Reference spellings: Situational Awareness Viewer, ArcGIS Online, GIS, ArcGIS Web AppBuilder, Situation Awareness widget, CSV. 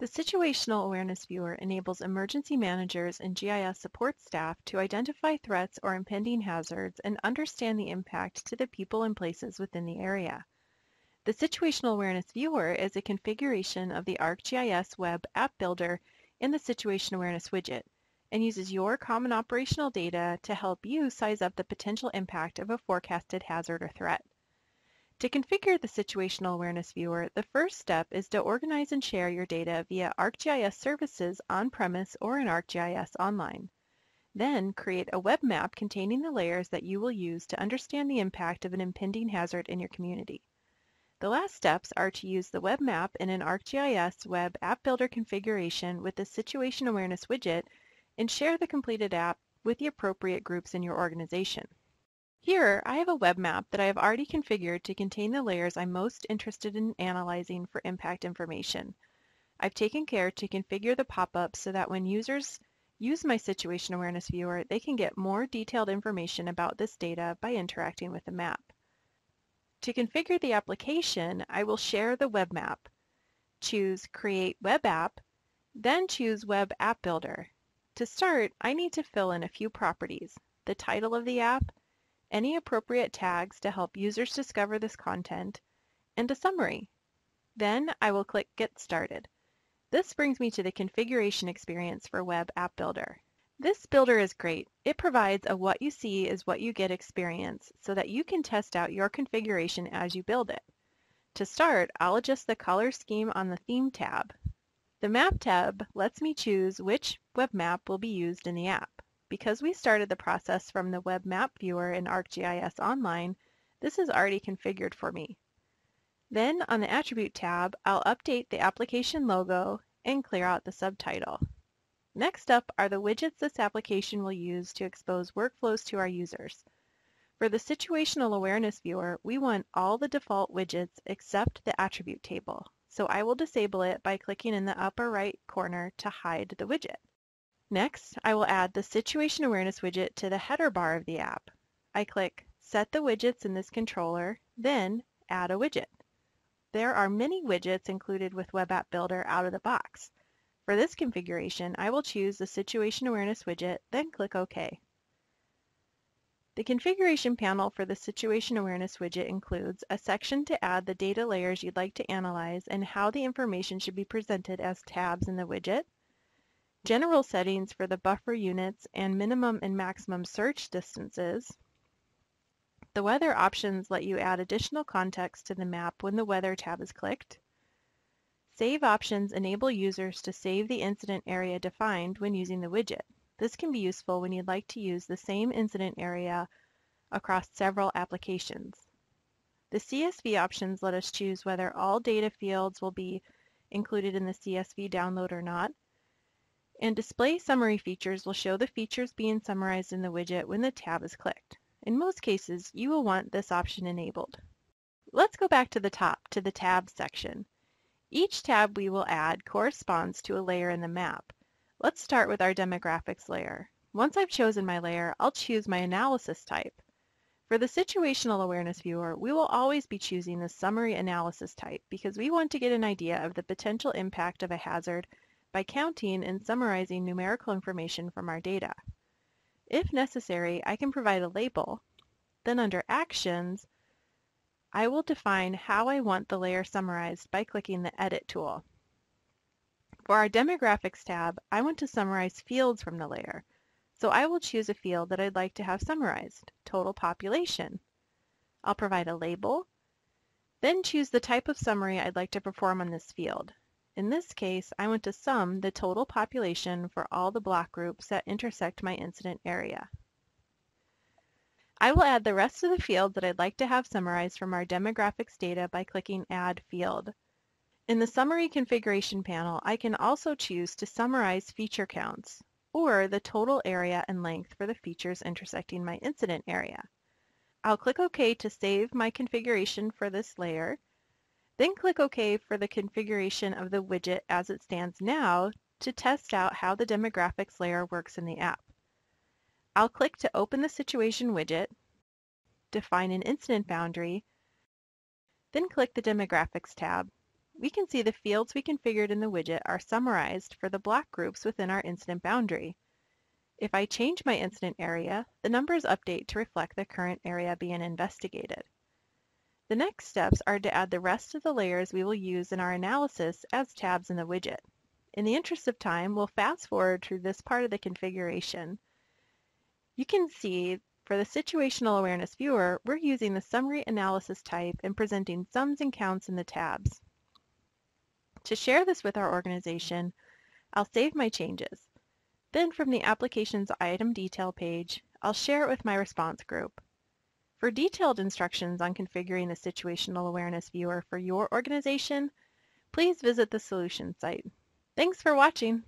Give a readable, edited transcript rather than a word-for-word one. The Situational Awareness Viewer enables emergency managers and GIS support staff to identify threats or impending hazards and understand the impact to the people and places within the area. The Situational Awareness Viewer is a configuration of the ArcGIS Web AppBuilder in the Situation Awareness widget and uses your common operational data to help you size up the potential impact of a forecasted hazard or threat. To configure the Situational Awareness Viewer, the first step is to organize and share your data via ArcGIS services on-premise or in ArcGIS Online. Then, create a web map containing the layers that you will use to understand the impact of an impending hazard in your community. The last steps are to use the web map in an ArcGIS Web AppBuilder configuration with the Situation Awareness widget and share the completed app with the appropriate groups in your organization. Here, I have a web map that I have already configured to contain the layers I'm most interested in analyzing for impact information. I've taken care to configure the pop-up so that when users use my Situation Awareness Viewer, they can get more detailed information about this data by interacting with the map. To configure the application, I will share the web map. Choose Create Web App, then choose Web App Builder. To start, I need to fill in a few properties: the title of the app, any appropriate tags to help users discover this content, and a summary. Then I will click Get Started. This brings me to the configuration experience for Web App Builder. This builder is great. It provides a what you see is what you get experience so that you can test out your configuration as you build it. To start, I'll adjust the color scheme on the Theme tab. The Map tab lets me choose which web map will be used in the app. Because we started the process from the Web Map Viewer in ArcGIS Online, this is already configured for me. Then on the Attribute tab, I'll update the application logo and clear out the subtitle. Next up are the widgets this application will use to expose workflows to our users. For the Situational Awareness Viewer, we want all the default widgets except the attribute table, so I will disable it by clicking in the upper right corner to hide the widget. Next, I will add the Situation Awareness widget to the header bar of the app. I click Set the Widgets in this controller, then Add a Widget. There are many widgets included with Web App Builder out of the box. For this configuration, I will choose the Situation Awareness widget, then click OK. The configuration panel for the Situation Awareness widget includes a section to add the data layers you'd like to analyze and how the information should be presented as tabs in the widget, general settings for the buffer units and minimum and maximum search distances. The weather options let you add additional context to the map when the weather tab is clicked. Save options enable users to save the incident area defined when using the widget. This can be useful when you'd like to use the same incident area across several applications. The CSV options let us choose whether all data fields will be included in the CSV download or not. And display summary features will show the features being summarized in the widget when the tab is clicked. In most cases, you will want this option enabled. Let's go back to the top, to the tabs section. Each tab we will add corresponds to a layer in the map. Let's start with our demographics layer. Once I've chosen my layer, I'll choose my analysis type. For the Situational Awareness Viewer, we will always be choosing the summary analysis type because we want to get an idea of the potential impact of a hazard by counting and summarizing numerical information from our data. If necessary, I can provide a label. Then under Actions, I will define how I want the layer summarized by clicking the Edit tool. For our Demographics tab, I want to summarize fields from the layer, so I will choose a field that I'd like to have summarized, Total Population. I'll provide a label, then choose the type of summary I'd like to perform on this field. In this case, I want to sum the total population for all the block groups that intersect my incident area. I will add the rest of the field that I'd like to have summarized from our demographics data by clicking Add Field. In the Summary Configuration panel, I can also choose to summarize feature counts, or the total area and length for the features intersecting my incident area. I'll click OK to save my configuration for this layer, then click OK for the configuration of the widget as it stands now to test out how the demographics layer works in the app. I'll click to open the Situation widget, define an incident boundary, then click the Demographics tab, we can see the fields we configured in the widget are summarized for the block groups within our incident boundary. If I change my incident area, the numbers update to reflect the current area being investigated. The next steps are to add the rest of the layers we will use in our analysis as tabs in the widget. In the interest of time, we'll fast forward through this part of the configuration. You can see for the Situational Awareness Viewer, we're using the Summary Analysis type and presenting sums and counts in the tabs. To share this with our organization, I'll save my changes. Then from the Application's Item Detail page, I'll share it with my response group. For detailed instructions on configuring the Situational Awareness Viewer for your organization, please visit the Solutions site. Thanks for watching!